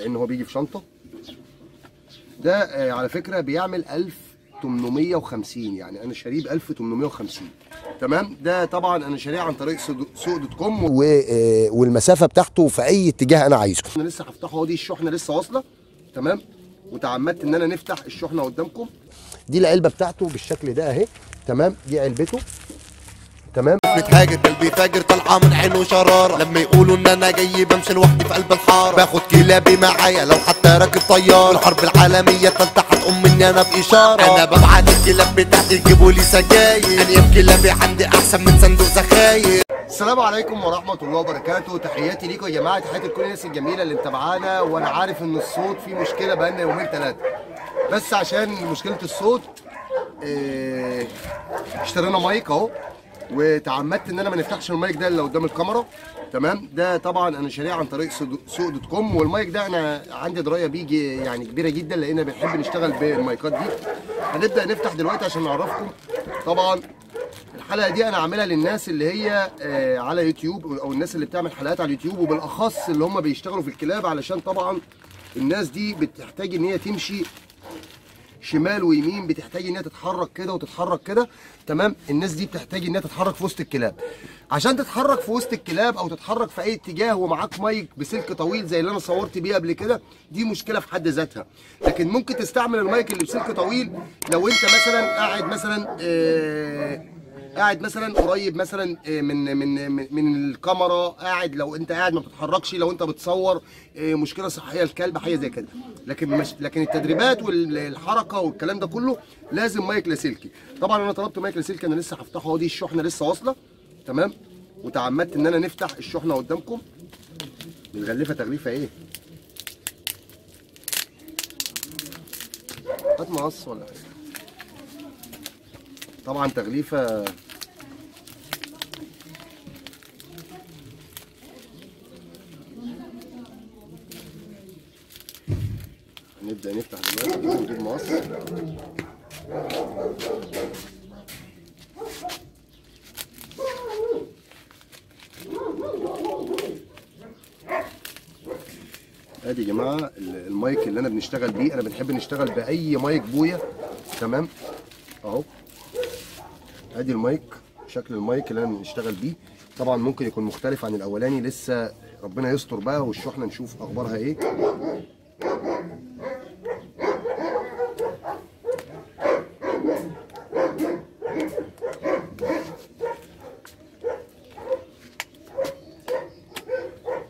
لان هو بيجي في شنطه. ده على فكره بيعمل 1850، يعني انا شاريه ب 1850. تمام. ده طبعا انا شاريه عن طريق سوق .com والمسافه بتاعته في اي اتجاه انا عايزه. انا لسه هفتحه اهو، دي الشحنه لسه واصله. تمام. وتعمدت ان انا نفتح الشحنه قدامكم. دي العلبه بتاعته بالشكل ده اهي. تمام. دي علبته. تمام. متهاجر قلبي فاجر طالعه من عينه شراره، لما يقولوا ان انا جاي بمشي لوحدي في قلب الحاره، باخد كلابي معايا لو حتى راكب طياره، الحرب العالميه الثالثه هتقوم مني انا باشاره، انا ببعت الكلاب بتاعتي يجيبوا لي سجاير، انياب كلابي عندي احسن من صندوق زخاير. السلام عليكم ورحمه الله وبركاته، تحياتي ليكم يا جماعه، تحياتي لكل الناس الجميله اللي متابعانا، وانا عارف ان الصوت فيه مشكله بقالنا يومين ثلاثه، بس عشان مشكله الصوت اشترينا مايك اهو، وتعمدت ان انا ما نفتحش المايك ده الا قدام الكاميرا. تمام. ده طبعا انا شاريه عن طريق سوق .com، والمايك ده انا عندي درايه بيجي يعني كبيره جدا، لان بنحب نشتغل بالمايكات دي. هنبدا نفتح دلوقتي عشان نعرفكم. طبعا الحلقه دي انا عاملها للناس اللي هي على يوتيوب، او الناس اللي بتعمل حلقات على اليوتيوب، وبالاخص اللي هم بيشتغلوا في الكلاب، علشان طبعا الناس دي بتحتاج ان هي تمشي شمال ويمين، بتحتاج انها تتحرك كده وتتحرك كده. تمام. الناس دي بتحتاج انها تتحرك في وسط الكلاب. عشان تتحرك في وسط الكلاب او تتحرك في اي اتجاه ومعاك مايك بسلك طويل زي اللي انا صورت بيه قبل كده، دي مشكله في حد ذاتها. لكن ممكن تستعمل المايك اللي بسلك طويل لو انت مثلا قاعد مثلا قريب مثلا من الكاميرا، قاعد لو انت قاعد ما بتتحركش، لو انت بتصور مشكله صحيه الكلب حاجه زي كده. لكن التدريبات والحركه والكلام ده كله لازم مايك لاسلكي. طبعا انا طلبت مايك لاسلكي، انا لسه هفتحه اهو، دي الشحنه لسه واصله. تمام. وتعمدت ان انا نفتح الشحنه قدامكم. متغلفه تغليفه ايه؟ هات مقص ولا حاجه. طبعا تغليفه نبدأ نفتح دلوقتي، نجيب مقص. ادي يا جماعه المايك اللي انا بنشتغل بيه، انا بنحب نشتغل باي مايك بويا. تمام اهو، ادي المايك، شكل المايك اللي انا بنشتغل بيه. طبعا ممكن يكون مختلف عن الاولاني، لسه ربنا يستر بقى، والشحنه نشوف اخبارها ايه.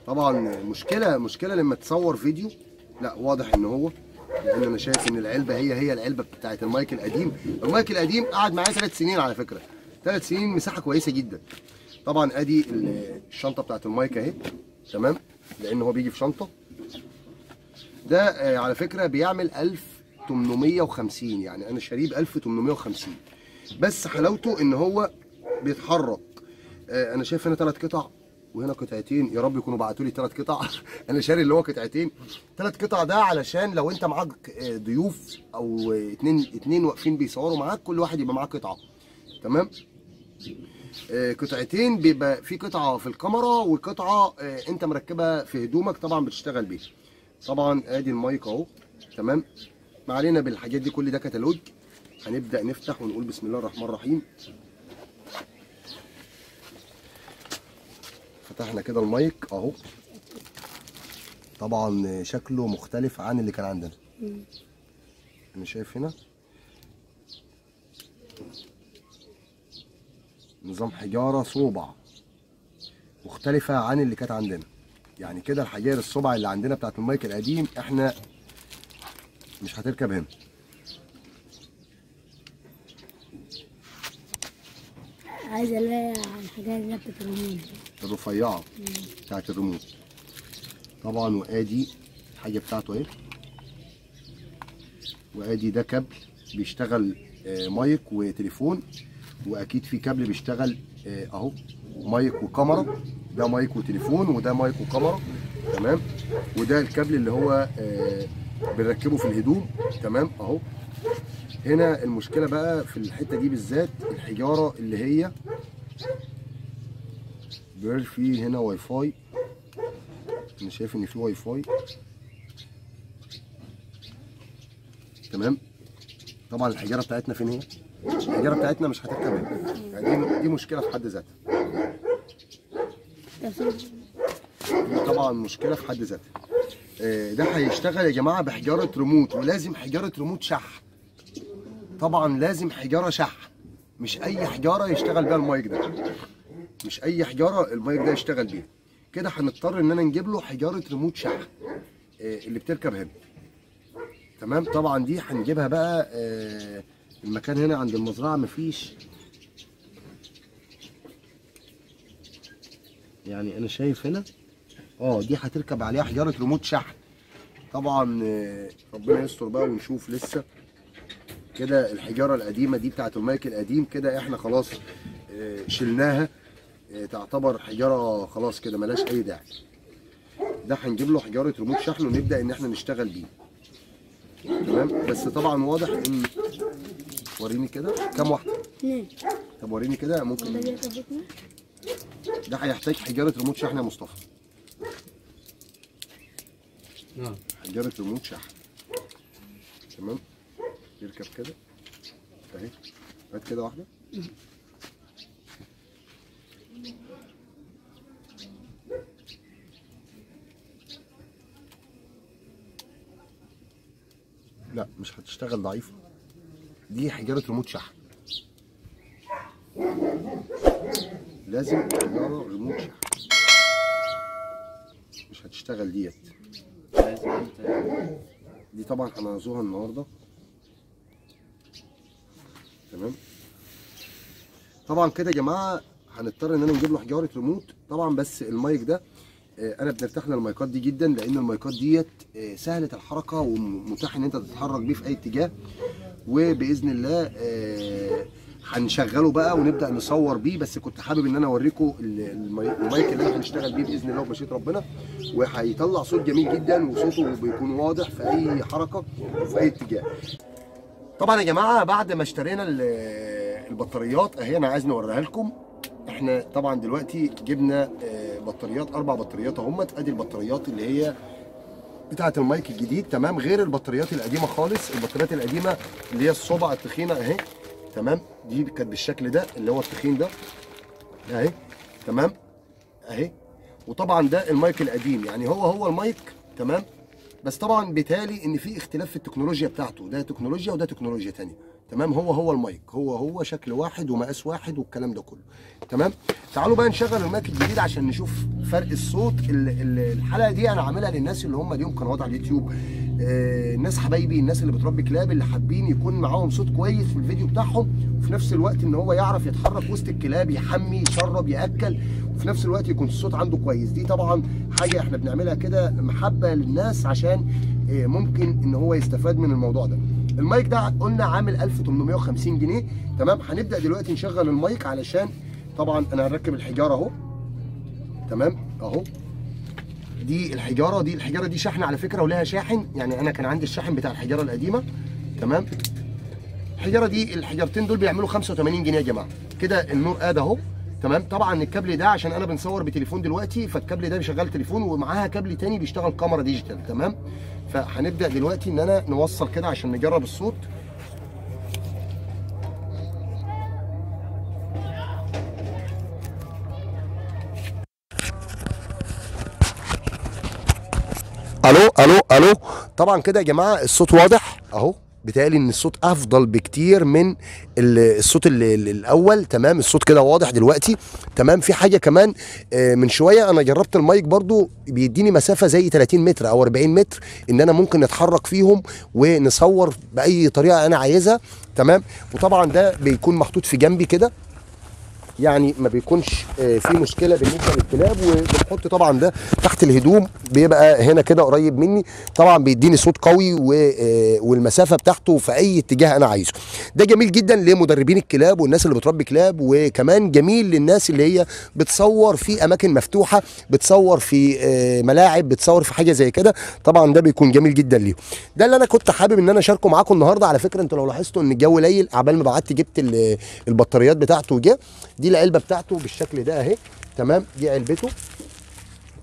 طبعا مشكله لما تصور فيديو. لا واضح ان هو، لان انا شايف ان العلبه هي العلبه بتاعت المايك القديم. المايك القديم قعد معايا 3 سنين على فكره، 3 سنين مساحه كويسه جدا. طبعا ادي الشنطه بتاعت المايك اهي. تمام. لان هو بيجي في شنطه. ده على فكره بيعمل 1850، يعني انا شاريه ب 1850، بس حلاوته ان هو بيتحرك. انا شايف هنا 3 قطع وهنا 2 قطع، يا رب يكونوا بعتوا لي 3 قطع. انا شاري اللي هو 2 قطع. 3 قطع ده علشان لو انت معاك ضيوف او اتنين واقفين بيصوروا معاك، كل واحد يبقى معاه قطعه. تمام. 2 قطع بيبقى في قطعه في الكاميرا وقطعه انت مركبها في هدومك طبعا بتشتغل بيه. طبعا ادي المايك اهو. تمام. ما علينا بالحاجات دي، كل ده كتالوج. هنبدا نفتح ونقول بسم الله الرحمن الرحيم. فتحنا كده المايك اهو. طبعا شكله مختلف عن اللي كان عندنا. انا شايف هنا نظام حجاره صوبع مختلفه عن اللي كانت عندنا، يعني كده الحجاير الصوبع اللي عندنا بتاعت المايك القديم احنا مش هتركب هنا. عايزه الاقي الحاجات اللي بتاعت الريموت الرفيعه بتاعت الريموت. طبعا وادي الحاجه بتاعته اهي، وادي ده كابل بيشتغل مايك وتليفون، واكيد في كابل بيشتغل اهو مايك وكاميرا. ده مايك وتليفون، وده مايك وكاميرا. تمام. وده الكابل اللي هو بنركبه في الهدوم. تمام اهو. هنا المشكله بقى في الحته دي بالذات الحجاره اللي هي بير، في هنا واي فاي، انا شايف ان في واي فاي تمام. طبعا الحجاره بتاعتنا فين هي؟ الحجاره بتاعتنا مش هتتكمل، يعني دي مشكله في حد ذاتها. طبعا مشكله في حد ذاتها. ده هيشتغل يا جماعه بحجاره ريموت، ولازم حجاره ريموت شحن. طبعا لازم حجاره شحن، مش اي حجاره يشتغل بيها المايك ده، مش اي حجاره المايك ده يشتغل بيها. كده هنضطر ان انا نجيب له حجاره ريموت شحن اللي بتركب هنا، تمام. طبعا دي هنجيبها بقى. المكان هنا عند المزرعه مفيش، يعني انا شايف هنا دي هتركب عليها حجاره ريموت شحن. طبعا ربنا يستر بقى ونشوف لسه. كده الحجاره القديمه دي بتاعت المايك القديم كده احنا خلاص شلناها، تعتبر حجاره خلاص كده ملاش اي داعي. ده هنجيب له حجاره ريموت شحن ونبدا ان احنا نشتغل بيه، تمام. بس طبعا واضح ان وريني كده كام واحده. طب وريني كده ممكن. ده هيحتاج حجاره ريموت شحن يا مصطفى. حجاره ريموت شحن، تمام. يركب كده اهي، هات كده واحده. لا مش هتشتغل، ضعيفه دي، حجاره ريموت شحن. لازم حجاره ريموت شحن، مش هتشتغل ديت. دي طبعا هنعزوها النهارده، تمام. طبعا كده يا جماعه هنضطر ان انا نجيب له حجاره ريموت. طبعا بس المايك ده انا بنرتاحنا المايكات دي جدا، لان المايكات ديت سهله الحركه ومتاح ان انت تتحرك بيه في اي اتجاه. وباذن الله هنشغله بقى ونبدا نصور بيه. بس كنت حابب ان انا اوريكم المايك اللي احنا هنشتغل بيه باذن الله ومشيئه ربنا، وهيطلع صوت جميل جدا، وصوته بيكون واضح في اي حركه وفي اي اتجاه. طبعا يا جماعه بعد ما اشترينا البطاريات اهي، انا عايز نوريها لكم. احنا طبعا دلوقتي جبنا بطاريات، 4 بطاريات اهمت. ادي البطاريات اللي هي بتاعه المايك الجديد، تمام، غير البطاريات القديمه خالص. البطاريات القديمه اللي هي الصبع التخينه اهي، تمام، دي كانت بالشكل ده اللي هو التخين ده اهي، تمام اهي. وطبعا ده المايك القديم، يعني هو المايك، تمام. بس طبعا بيتهيألي ان في اختلاف في التكنولوجيا بتاعته، ده تكنولوجيا وده تكنولوجيا ثانيه، تمام. هو المايك، هو شكل واحد ومقاس واحد والكلام ده كله، تمام. تعالوا بقى نشغل المايك الجديد عشان نشوف فرق الصوت. الحلقه دي انا عاملها للناس اللي هم ليهم قنوات على اليوتيوب، الناس حبايبي، الناس اللي بتربي كلاب، اللي حابين يكون معاهم صوت كويس في الفيديو بتاعهم، وفي نفس الوقت ان هو يعرف يتحرك وسط الكلاب، يحمي، يشرب، ياكل، وفي نفس الوقت يكون الصوت عنده كويس. دي طبعا حاجه احنا بنعملها كده محبه للناس عشان ممكن ان هو يستفاد من الموضوع ده. المايك ده قلنا عامل 1850 جنيه، تمام. هنبدا دلوقتي نشغل المايك علشان طبعا انا هنركب الحجاره اهو، تمام اهو. دي الحجاره دي شحنه على فكره، ولها شاحن، يعني انا كان عندي الشاحن بتاع الحجاره القديمه، تمام. الحجاره دي الحجارتين دول بيعملوا 85 جنيه يا جماعه. كده النور قاد اهو، تمام. طبعا الكابل ده عشان انا بنصور بتليفون دلوقتي، فالكابل ده بيشغل تليفون ومعاها كابل تاني بيشتغل كاميرا ديجيتال، تمام. فهنبدا دلوقتي ان انا نوصل كده عشان نجرب الصوت. الو الو الو. طبعا كده يا جماعه الصوت واضح اهو، بيتهيألي ان الصوت افضل بكتير من الصوت الاول، تمام. الصوت كده واضح دلوقتي، تمام. في حاجه كمان من شويه انا جربت المايك برضو بيديني مسافه زي 30 متر او 40 متر ان انا ممكن اتحرك فيهم ونصور باي طريقه انا عايزها، تمام. وطبعا ده بيكون محطوط في جنبي كده، يعني ما بيكونش في مشكله بالنسبه للكلاب. وبنحط طبعا ده تحت الهدوم، بيبقى هنا كده قريب مني، طبعا بيديني صوت قوي والمسافه بتاعته في اي اتجاه انا عايزه. ده جميل جدا لمدربين الكلاب والناس اللي بتربي كلاب، وكمان جميل للناس اللي هي بتصور في اماكن مفتوحه، بتصور في ملاعب، بتصور في حاجه زي كده. طبعا ده بيكون جميل جدا ليهم. ده اللي انا كنت حابب ان انا اشاركه معاكم النهارده. على فكره انتوا لو لاحظتوا ان الجو ليل، عبال ما بعت جبت البطاريات بتاعته وجه. دي العلبه بتاعته بالشكل ده اهي، تمام. دي علبته،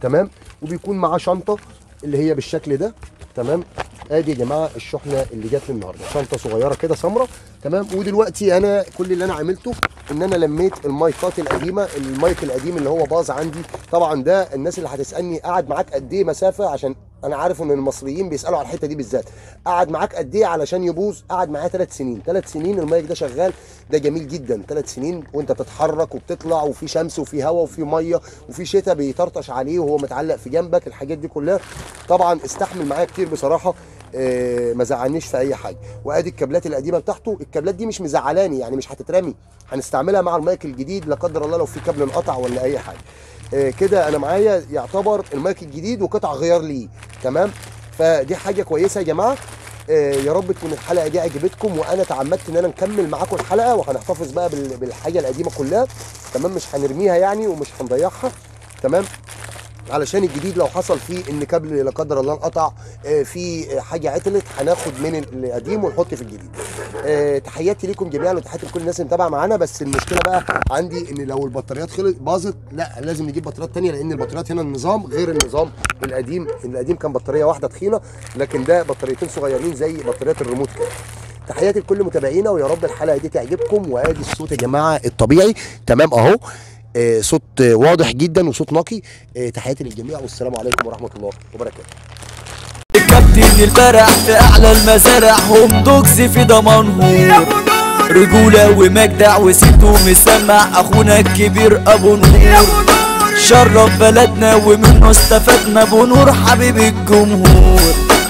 تمام. وبيكون معاه شنطه اللي هي بالشكل ده، تمام ادي يا جماعه الشحنه اللي جت لي النهارده، شنطه صغيره كده سمراء تمام. ودلوقتي انا كل اللي انا عملته ان انا لميت المايكات القديمه، المايك القديم اللي هو باظ عندي طبعا. ده الناس اللي هتسالني قعد معاك قد ايه مسافه، عشان انا عارف ان المصريين بيسالوا على الحته دي بالذات، قعد معاك قد ايه علشان يبوظ؟ قعد معايا 3 سنين، 3 سنين المايك ده شغال، ده جميل جدا. 3 سنين وانت بتتحرك وبتطلع وفي شمس وفي هواء وفي ميه وفي شتاء بيطرطش عليه وهو متعلق في جنبك، الحاجات دي كلها طبعا استحمل معايا كتير بصراحه، ما زعلنيش في اي حاجه. وادي الكابلات القديمه بتاعته، الكابلات دي مش مزعلاني يعني، مش هتترمي، هنستعملها مع المايك الجديد لا قدر الله لو في كابل انقطع ولا اي حاجه. كده انا معايا يعتبر المايك الجديد وقطع غيار ليه تمام، فدي حاجه كويسه يا جماعه. يا رب تكون الحلقه دي عجبتكم، وانا تعمدت ان انا نكمل معاكم الحلقه، وهنحتفظ بقى بالحاجه القديمه كلها تمام، مش هنرميها يعني ومش هنضيعها تمام، علشان الجديد لو حصل فيه ان كابل لا قدر الله انقطع، في حاجه عطلت، هناخد من القديم ونحط في الجديد. تحياتي ليكم جميعا وتحياتي لكل الناس اللي متابعه معانا. بس المشكله بقى عندي ان لو البطاريات خلصت باظت، لا لازم نجيب بطاريات ثانيه، لان البطاريات هنا النظام غير النظام القديم. القديم كان بطاريه واحده تخينه، لكن ده بطاريتين صغيرين زي بطاريات الريموت كده. تحياتي لكل متابعينا، ويا رب الحلقه دي تعجبكم. وادي الصوت يا جماعه الطبيعي تمام اهو، صوت واضح جدا وصوت نقي. تحياتي للجميع، والسلام عليكم ورحمه الله وبركاته. كابتن الفرح في اعلى المزارع، هوم دوجز في دمنهور، رجوله ومجدع وسته مسمع، اخونا الكبير ابونور شرف بلدنا ومنه استفدنا، ابونور حبيب الجمهور.